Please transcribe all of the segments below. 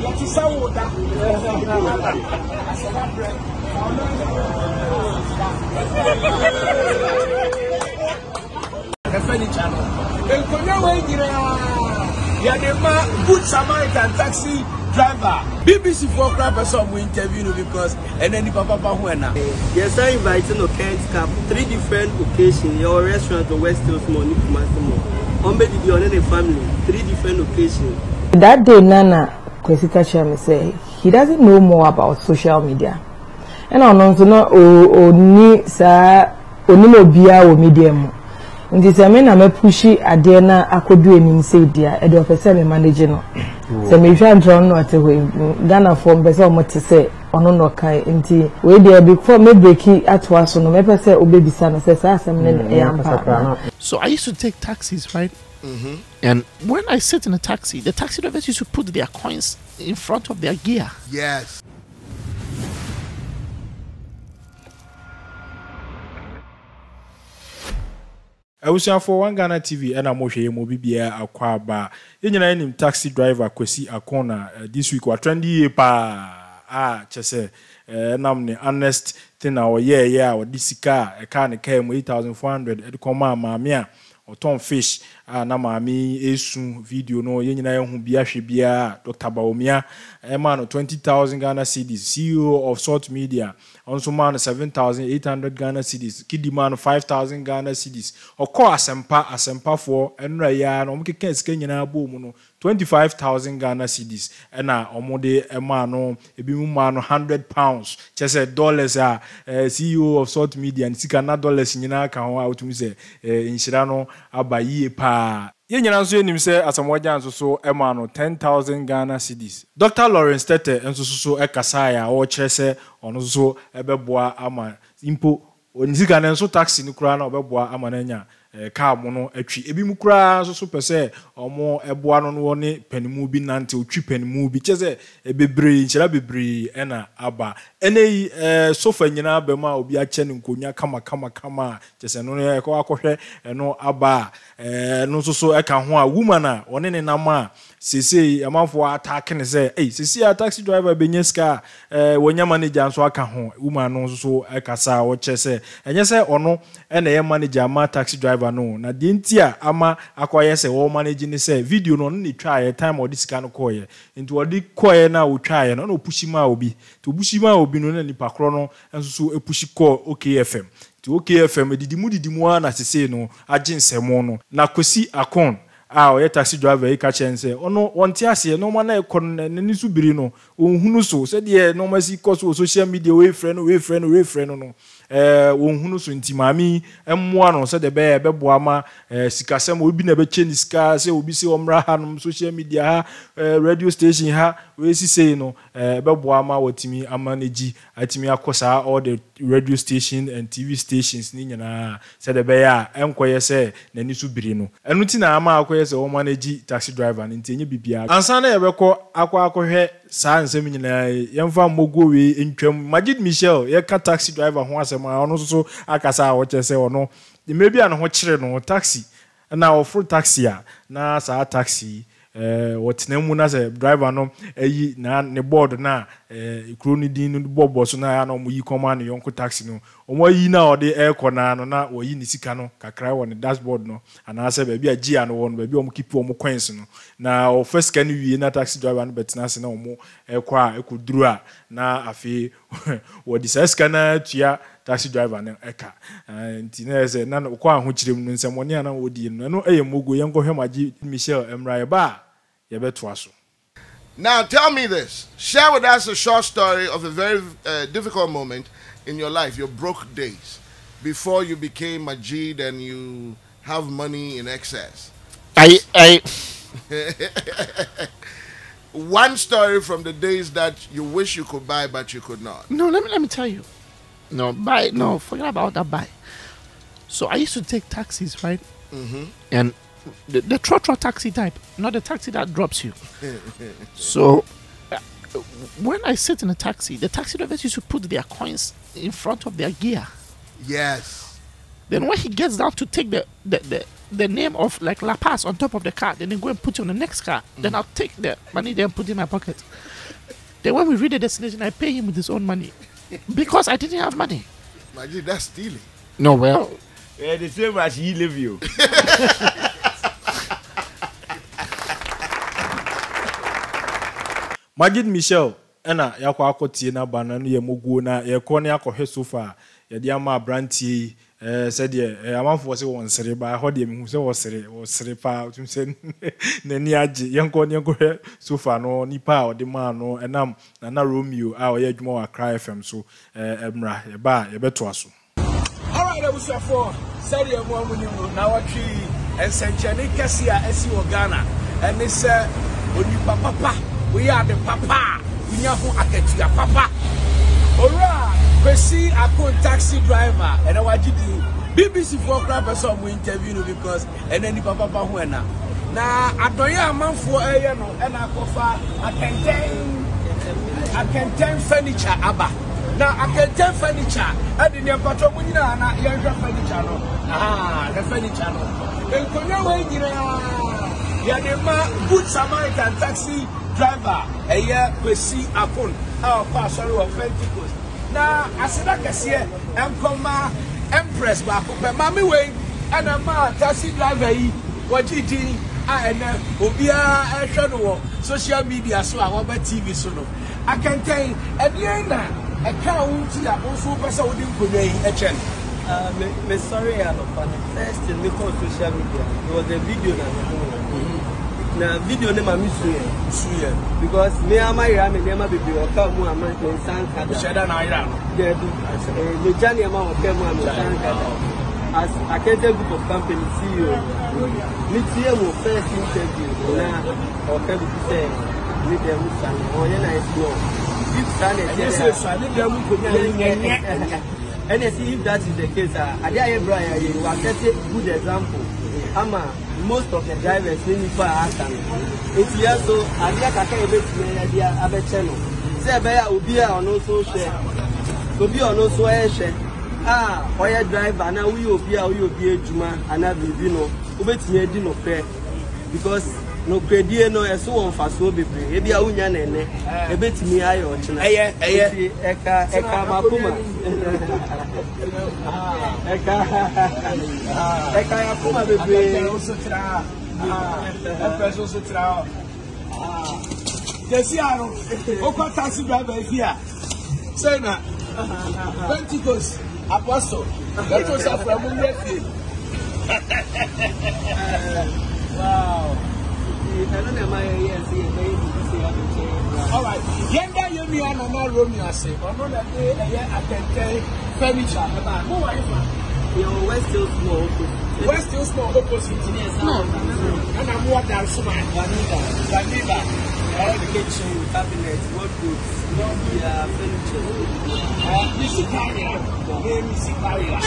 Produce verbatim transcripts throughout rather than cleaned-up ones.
What is our water? I said, I'm bread. Good Samaritan taxi driver. B B C Four crap person we interview you because and then the papa pahuena. Yes, I invited no Kent Cap three different occasions, your restaurant, the West Hills Mall, Ombe did you and the family, three different occasions. That day Nana Kwesita Chami say he doesn't know more about social media. And I don't know o ni sa oni no bia o media mo. Ndi se me na me pushi ade na akodu enim say dia e do person me manage no. Se me try draw no at we Ghana form person mo te say ono no kai nti we dey before me breaki atwaso no me person obebisa no say say asem ne e ampa. So I used to take taxis, right? Mm-hmm. And when I sit in a taxi, the taxi drivers used to put their coins in front of their gear. Yes. I was here for One Ghana T V and I'm watching Mobibia Aquaba. You know, taxi driver Kwesi Akona this week was trendy. Ah, Chese. And I'm the honest thing. Our yeah, yeah, or this car, a car came eight thousand four hundred at the command, Mamia. Tom Fish, and Namami, Esun, video, no, Yenina, Humbia, Shibia, Doctor Baumia, a man of twenty thousand Ghana cedis, C E O of Salt Media, also man seven thousand eight hundred Ghana cedis, Kiddy man five thousand Ghana cedis, or call Asempa, Asempa four, and Raya, and Omkins, Kenyana, Bomono, twenty five thousand Ghana cedis, and a Omode, a man, a bimuman, hundred pounds, just a dollars, a C E O of Salt Media, and Sikana dollars in Yana can out to say, in Shirano. Abaye pa. Yen yana so yenim se asamwaja nso so e ma no ten thousand Ghana cedis. Doctor Lawrence Tete nso so e kasaya o kire se ono so ebeboa ama impo onizika nso taxi ni kura na obeboa ama nanya ka mo no atwi ebi mu kura nso so pese omo eboa no no ne panimu bi nante otwi panimu bi kire se ebebre nchira bebre e na aba eneyi sofa nyina be ma obi ache ne nkonya kama kama kama kire se no ne ko akohwe no aba eh no so so e ka ho a woman a one ne nam a sesei amafo attack ne se eh sesei a taxi driver benyeska eh wonya manager nso aka ho woman no so so e kasa wo kire se enye se ono e na ye manager ma taxi driver no na de ntia ama akoye se wo manage ne se video no ne twae time odi sika no koye nti odi koye na wo twae no no pushima obi to pushima obi no na nipa kro no enso so e pushi call O K F M to O K F M didimu didimu ana sese no aginsemo no na Kwesi Akon a o ye taxi driver e ka chense ono wonte ase no ma na ekon ne subiri no ohunu so se de no ma si cause social media we friend we friend we friend no eh wonhunu so ntimami emmoa no se de be beboa ma sikasem obi na be cheni sika se obi se omra hanum social media ha radio station ha we si sei no eh beboa ma watimi amanegi atimi akosa all the radio station and T V stations ni nyana se de be ya enkoye se nani subiri no enu ti na ama akoye se o manegi taxi driver ntenye bibia ansa na yebekọ akwa akohwe sa nsem nyina yemfa mogo we entwam Majid Michel ye ka taxi driver ho asema ono so akasa wo chese ono maybe an ho kire no taxi na ofru taxi a na sa taxi eh wotnemu na se driver no ayi na ne board na eh kroni din no bobo so na ya no mo yi command yonko taxi no omo yi na ode aircon na no na wo yi ni sika no kakra wo ne dashboard no ana se ba bi agia no wo no ba bi om keep om coins no na o first can wi na taxi driver no betna se na omo ekwa ekoduru a na afi wo di first can tia taxi driver na eka nti na se na ko aho kirem no nsem one ana wo di no no eyemogo yenko hwe Majid Michel Emra ba ye beto aso. Now tell me this. Share with us a short story of a very uh, difficult moment in your life, your broke days, before you became Majid and you have money in excess. I, I... One story from the days that you wish you could buy but you could not. No, let me let me tell you. No, buy. No, forget about that buy. So I used to take taxis, right? Mm-hmm. And the, the trotro taxi type, not the taxi that drops you. So uh, when I sit in a taxi, the taxi drivers used to put their coins in front of their gear. Yes. Then when he gets down to take the the, the the name of like La Paz on top of the card, then they go and put it on the next card. Mm. Then I'll take the money there and put it in my pocket. Then when we reach the destination, I pay him with his own money because I didn't have money. Imagine that's stealing. No, well, yeah, the same as he leave you. Imagine Michelle. Ena yakwa akoti na bana no yemoguo na yekone akohwe sofa ye de ama brantie eh said ye amafo se won sere ba ho de mehu se wo sere wo sere pa otum se nani age yenkone yekohwe sofa no nipa odi ma no enam na na Romeo a o ye adwuma wa Crai F M so emra ye ba ye beto aso. All right, I was for said ye mo amunyu na watwi ensenchane kase a esi wo Ghana and they say onipa papa we are the papa. Papa. Alright, we see a taxi driver and our G T V. B B C Four crowd person we interview because and then the papa who na na adoya man for eh no and I kofa I can tell I can tell furniture aba now I can tell furniture and the patron we na na your furniture no ah the furniture no then konya we gira ya the man good Samaritan taxi driver, a year we see upon our pastor of Pentecost. Now, I said, I can see Emperor Empress, but Mammy Way and a man, taxi driver, what you did, and Obia and Shadow, social media, so I want my T V soon. I can tell you, at the end, I can't see that also person who didn't a channel. I'm sorry, I'm not first in the social media. It was a video that na video ne mami suye suye because me ama ira me nema bibi oka mu ama nsanka da sheda na ira de me jani ama oka mu ama nsanka as akete group of company C E O me tie mo first interview na oka bi say me dem san oye na explore if sane yes sane dem ko nyenye and if that is the case adia Brian you accept good example ama most of the drivers need to ask them. It's here so I think I can even see a bit channel. Say by Obi on also share. Obi on also share. Ah, oya driver na we Obi a we Obi Juma and a baby no. Obi tinye di no fair because no credit no eso on faso baby. Ebi a unya nene. Ebi tinye ayo china. Aye aye. Eka eka makuma. É cair a puma, bebê. É peso central. Desse ano, o quantas vai beber? Sei na. Pentecost, apóstolo. Pentecost foi a mulher filha. Wow. Eu não me amarei assim, eu tenho que ser adulto. All right. Yenda yemi anamar Romeo assim. O nome dele é atentei furniture. Como é isso? Your West Hills Mall. West Hills Mall opposite. Yes, no. And I'm what I'm so much. Vanilla. Vanilla. Kitchen, cabinet, what goods, no furniture. Music area. Music area. I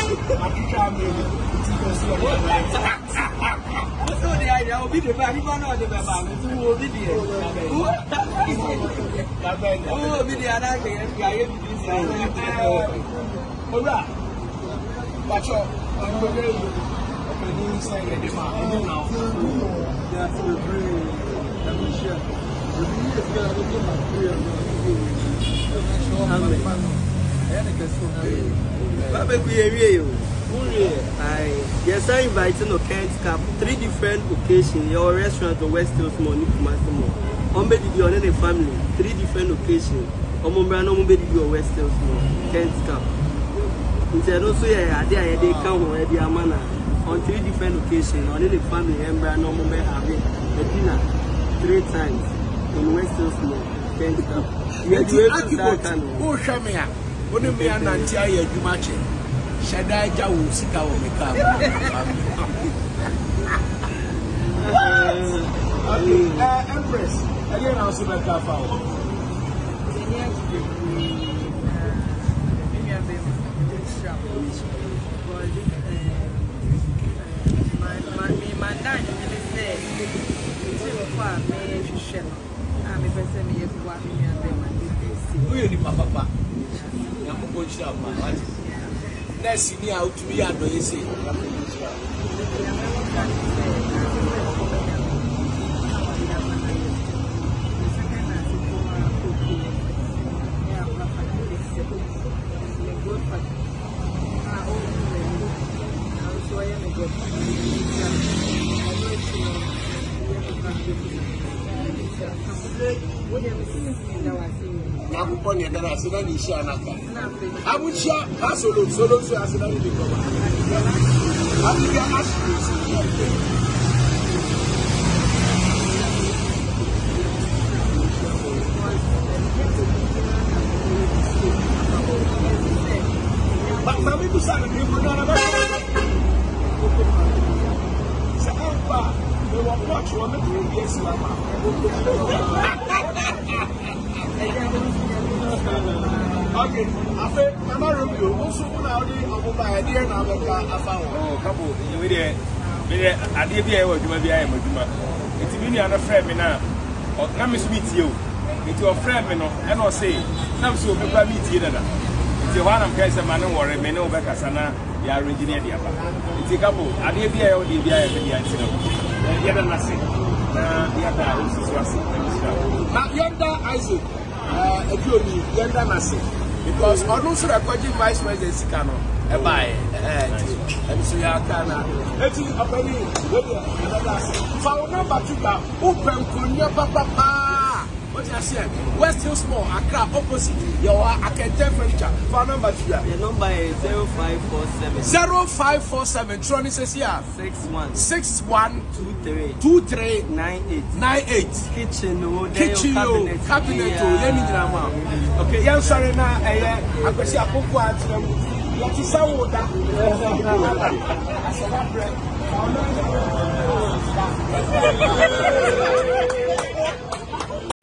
think the idea will be the very one or the baby. Who will be there? Who will be there? Who will be there? But you're I yes, I invited a Kent Cup three different occasions. Your restaurant, the West Hills Mall, on the family, three different occasions. On the West Hills Mall, Kent Cup. Also yeah, they they come with their manna on three different occasions. Only the family and brand normal men have a dinner three times in West Hills Mall. Thank you. Oh, Shamia, what do you mean? Nantia, you match it. Shadai Jawu, sit down with me. Empress, again, I'll see my car for Papa. I would share solo solo so as an only cover. I think I asked okay, I said, I'm not reviewing. Also, when I did my idea, and I found oh, couple, you idiot. I did be able to do my own. It's really an affair, me now. Or let me meet you. It's your friend, me now. And I'll say, I'm so glad to meet you. It's your one of guys, a man, or a man, or back as an engineer. It's a couple. I did be able to do my own. You're not saying. Now, you're not Isaac. You're not saying. Because I don't sure I got you vice president. And by and so you are Ghana. Let's see a penny. For number two, open Konya Papa. What you say? West Hills Mall, Accra, opposite. You are a Kenten furniture. For number two, your number is zero five four seven. zero five four seven. Tron is here. six one. six one. two three nine eight. Kitchen, kitchen, cabinet, cabinet. Okay, yeah, sorry now. I can see a book. What is our water?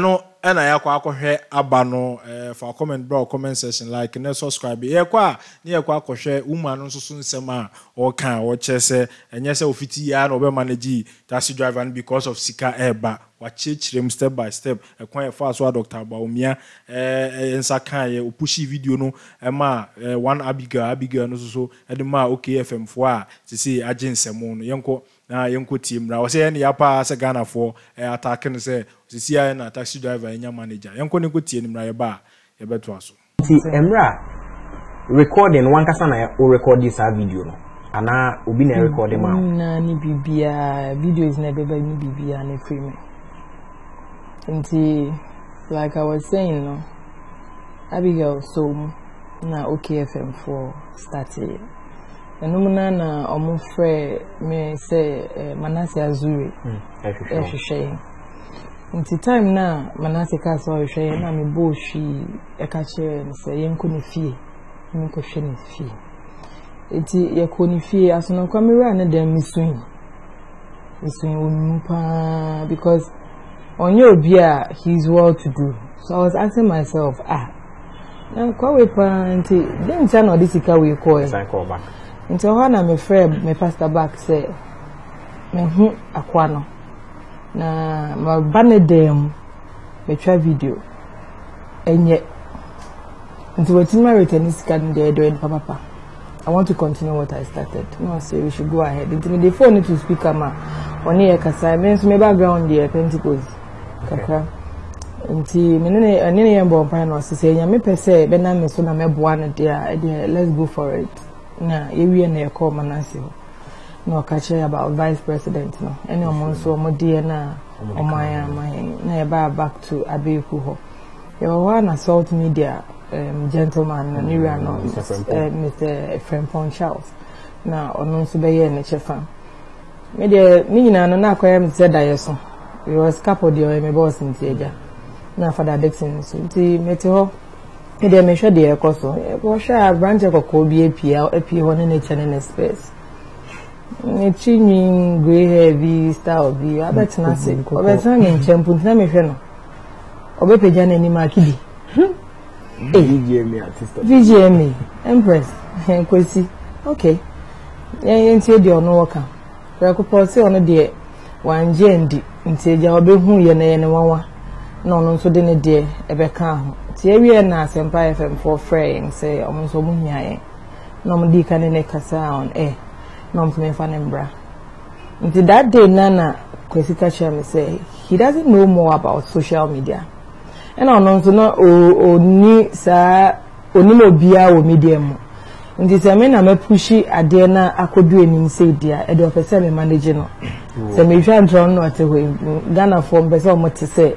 No, and I aqua here abano for comment, bro, comment section like and subscribe. Yeah, qua near quack or share, woman also soon sema or can or chess and yes, or fifty yard over manage taxi driver because of Sika Eba. Watch them step by step. A quite fast one, Doctor Baumia, and Sakai, or pushy video no, Emma, one Abigail, Abigail, and also Edema, O K F M four to see Agent Semon, Yonko, now Yonko team. Now, say any upper as a Ghana for attacking, say, the C I N taxi driver and your manager. Yonko Nikoti and Rayaba, a better also. Emra recording one Cassana or record this video. Anna, Ubina recording. Nani Bibia video is never by Bibia and a frame. Until, like I was saying, no, Abigail so na O K F M for started. And no man, I'm afraid me say Manase Azuri. Yes, you say. Until time na Manase Kaso you say na me bo she e kache ni say yem kuni fee, yem koche ni fee. Until yem kuni fee asuna kwa miwa na dem misuin, misuin umupa because. On your beer, he's well to do. So I was asking myself, ah, now call it panty. Then turn on this car we call it. I call back. Until one I'm afraid my pastor back say, mhm, aquano. Na my banner dem, my try video, and yet until we turn my return this car in there doing papa. I want to continue what I started. No, say we should go ahead. Until the phone to speak, ma. On here, cause I mean, my background there, Pentacles. Kaka, until many many young parents say, "Yeah, me pese, bena me so na me buana dia, dia, let's go for it." Na, iwi na yako manasi ho. No, kache about vice president no. Any omonso omodi na omaya omaya na yaba back to Abiku ho. Yawa na salt media gentleman na niwa no Mister Frimpong Charles. Na ononso beye na chefa. Me de me na na akoya Mister Dayeson. We were scaffolded or my boss in theatre. Now for the addiction, so the meteor, they may show the cost of a washer branch of a cold B A P L, a P one in a channel space. A chinning grey heavy style of the other tenacity, or a tongue in champion, no mechanic, or a pigeon in my kiddy. V G M E, Empress, and Quincy. Okay, and said your no worker. I could pursue on a dear one J and D. Nteja obehu ye na ye ne wanwa na onu so de ne de ebeka ho ti ewie na Asempa F M four friend say omo so mu hia ye na omo di ka ne ne kasa on eh Until that day, Nana Kwesita Chemi say he doesn't know more about social media. And I don't know, oh, ni sa, oni mo biya o media mo. Until say me na me pushi adena akodu enim say dia. Edo officer me manage no. Say me try and run no at we Ghana form person o mo te say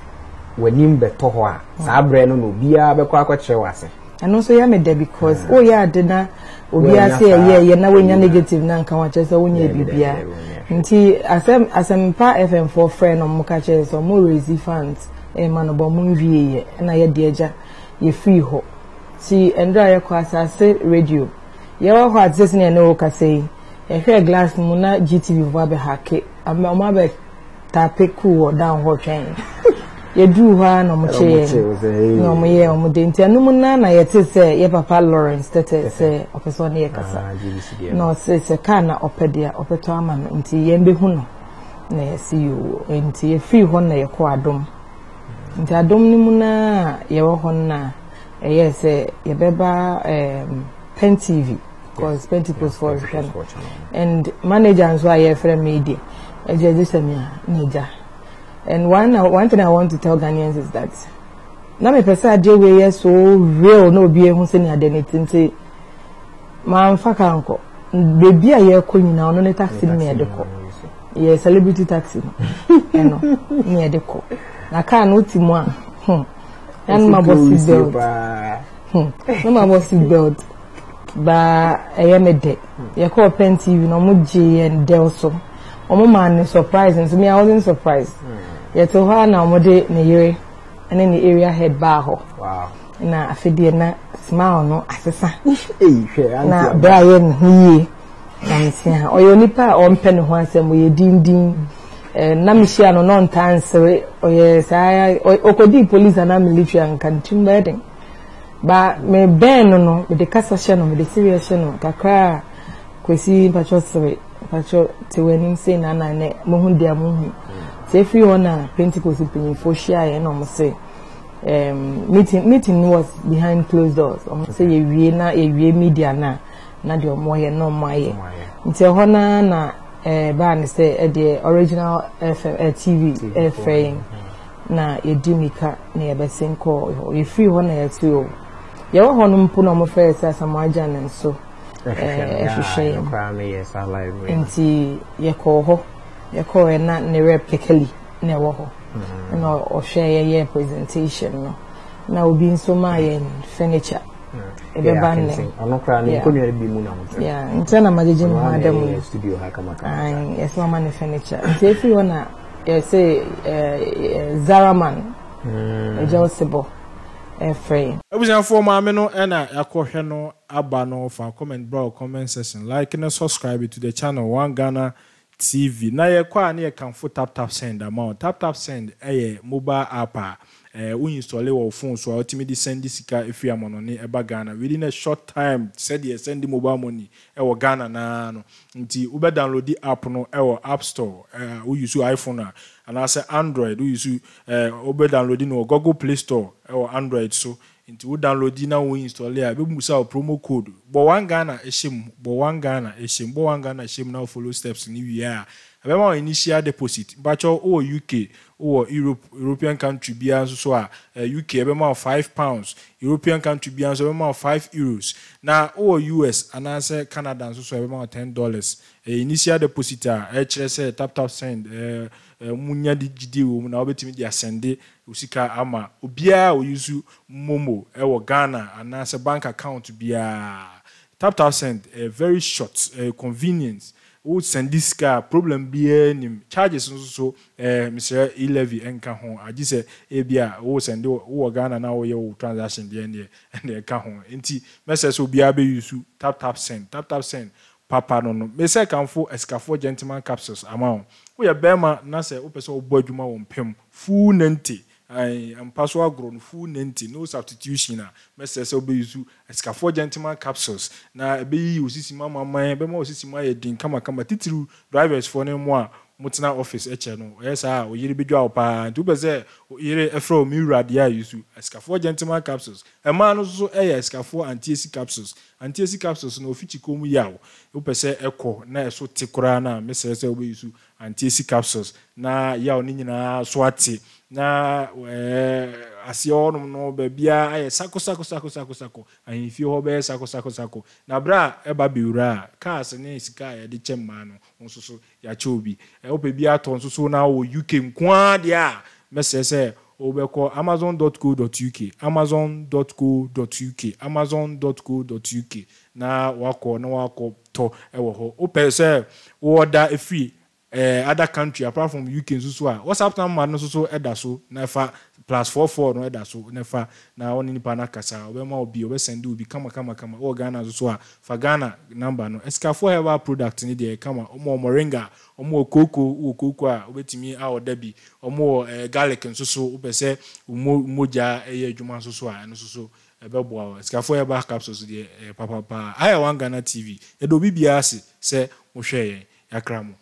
when him beto ho a sabre no no bia be kwa kwa kire wase and also ya me there because oh yeah dena obi ase ye ye na wenya negative na nka wa kire so wenya bibia nti asem asem pa fm for friend on muka kire so mo raise fans e man bo mo nwie ye na ye de agya ye free ho ti endra ye kwa asase radio ye wa ho atese ne no ka sei e hwe glass mu na G T V va be hake ama ma be tapeku o down ho twen ye do wa no mo che no mo ye o mo de ntia no mo na na ye te se ye papa Lawrence tete se opeso na ye kasa no se se kana opedia opeto ama me nti ye mbe hu no na ye si o nti ye free ho na ye ko adom nti adom ni mu na ye wo ho na eh ye se ye beba um Pen T V because Pen T V was for and manager and so I friend media e je je se me na. And one one thing I want to tell Ghanaians is that now my person dey we so real no be ehun se ni adeniti nti man faka anko baby aye ko nyina ono ne taxi ni e de ko yeah celebrity taxi no ni e de ko na car no ti mu a hmm and my boss belt hmm no my boss belt ba ayemede ye ko Pen T V no mo je and delso omo man surprise and so me I wasn't surprised. Yet to her now, mode ne yere, and then the area head bar ho. Wow. Na afidi na smile no asesa. Na Brian huye. Na nsia. Oyo nipa o mpe ne ho asem o ye din din. Eh na mi hia no non tansere o ye sai okodi police na military and kan timba den. Ba me ben no no me de kasa hia no me de serious no kakra kwesi pacho sere pacho tiwenim say na na ne mo hu dia mo hu. If you wanna Pentecost opinion for share, and I'm say, um, meeting meeting was behind closed doors. I'm say a we na a we media na na the omoye no moye. It's a hona na eh ban say the original T V airframe na a dimika na a besin call. If you wanna to, you wanna put on my face as a margin and so. If shame, yes, I like. And see, you call her. You call it not near Piccoli, near Waho, and or share your presentation. Now being so my furniture, a banding, I'm not crying, you couldn't be moon. Yeah, and tell a magazine, madam, studio, Hakamaka, and yes, my money furniture. If you wanna say Zaraman, a Josebo, a frame. I was a former amino and a coheno abano for comment, bro, comment section, like and subscribe to the channel One Ghana T V. Na ye kwa ni ye kanfu tap tap send amount. Tap tap send eh mobile app a eh u install your phone so ultimately send this ka if you amount ni eba Ghana within a short time said you send the mobile money e wo Ghana na no nti u be download the app no e wo App Store eh u use iPhone a and as Android u use eh u be download no Google Play Store e wo Android so nti u download na u install ya be musa promo code bo One Ghana ehim bo One Ghana ehim bo One Ghana ehim now follow steps ni we are abema initial deposit but o U K o Europe European country bia so so a U K abema five pounds European country bia so abema five euros na o U S anase Canada so so abema ten dollars initial deposit a chere tap tap send munya digidi wo na obetimi dia send usika ama obia o use momo e wo Ghana anase bank account bia tap tap send very short convenience. Would send this car problem be nim charges so so eh Mister Elevi enka ho agi se e bia wo send wo Ghana na wo ye transaction be ne and enka ho enti message so bia be use tap tap send tap tap send Papa no no. Me say kanfo escafo gentleman capsules amount. We a bema na say opese obo adwuma wo pem. Full ninety. I am paso agro no full ninety. No substitution na. Me say say obo use escafo gentleman capsules. Na e be yi osisi mama man, be ma osisi ma ye din kama kama titiru drivers for no mo a mutena office e che no. Yes ah o yiri bedwa opa. Do be say o yiri efro mi radia use escafo gentleman capsules. E man no so e escafo anti-esi capsules. Anti-esi capsules no ofichi komu yawo. Upese eko na eso tikura na mesese obeyisu anti-esi capsules na yawo ni nyina so ate na eh asio no ba bia ay sako sako sako sako sako anfi ho ba sako sako sako na bra e ba biura cars ni sika ya de chema no nsoso ya chobi e ope bia to nsoso na wo U K nkoa dia mesese obeko amazon dot co dot U K amazon dot co dot U K amazon dot co dot U K na wako na wako to ewo ho opese order free eh other country apart from U K nsusu a WhatsApp na man nsusu eda so na fa plus forty-four no eda so na fa na oni nipa na kasa obema obi obesende obi kama kama kama o Ghana nsusu a fa Ghana number no escafo herbal product ni de kama omo moringa omo koko wo koko a obetimi a order bi omo garlic nsusu obese moja eye adwuma nsusu a nsusu ebeboa escafo herbal capsules de papa papa I One Ghana T V edo bibia se se mohwe yen yakramo.